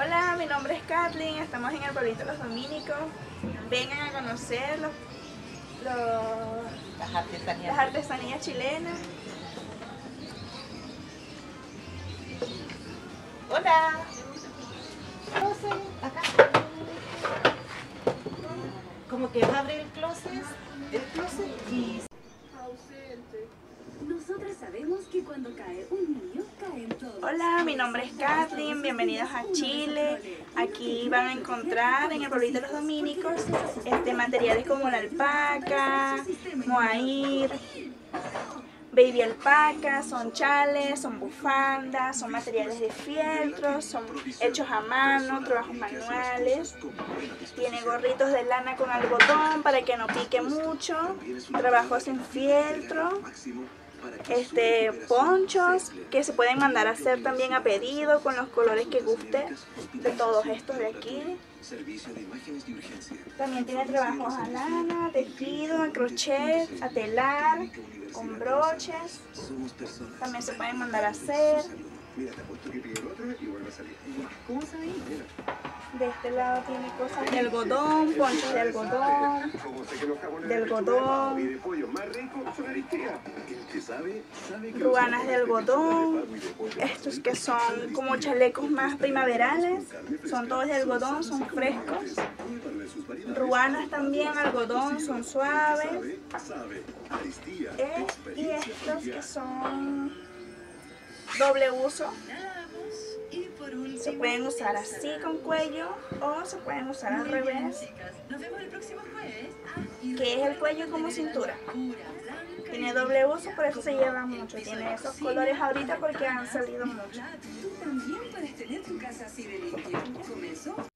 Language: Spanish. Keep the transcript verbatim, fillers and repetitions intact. Hola, mi nombre es Kathleen, estamos en el pueblito de los dominicos. Vengan a conocer los, los, las, artesanías. las artesanías chilenas. Hola. Acá. Como que abre el closet, el closet y... Nosotros sabemos que cuando cae un niño, caen todos. Hola, mi nombre es Kathleen, bienvenidos a Chile. Aquí van a encontrar en el pueblito de los dominicos este, materiales como la alpaca, moair, baby alpaca, son chales, son bufandas, son materiales de fieltro, son hechos a mano, trabajos manuales. Tiene gorritos de lana con algodón para que no pique mucho, trabajos en fieltro, este, ponchos que se pueden mandar a hacer también a pedido con los colores que guste de todos estos de aquí. También tiene trabajos a lana, tejido, a crochet, a telar, con broches. También se pueden mandar a hacer. De este lado tiene cosas de algodón, ponchos de algodón, de algodón, ruanas de algodón, estos que son como chalecos más primaverales, son todos de algodón, son frescos. Ruanas también, algodón, son suaves. Eh, y estos que son doble uso. Se pueden usar así con cuello o se pueden usar al revés, que es el cuello como cintura. Tiene doble uso, por eso se lleva mucho. Tiene esos colores ahorita porque han salido mucho. Tú también puedes tener tu casa así de limpio. Comenzó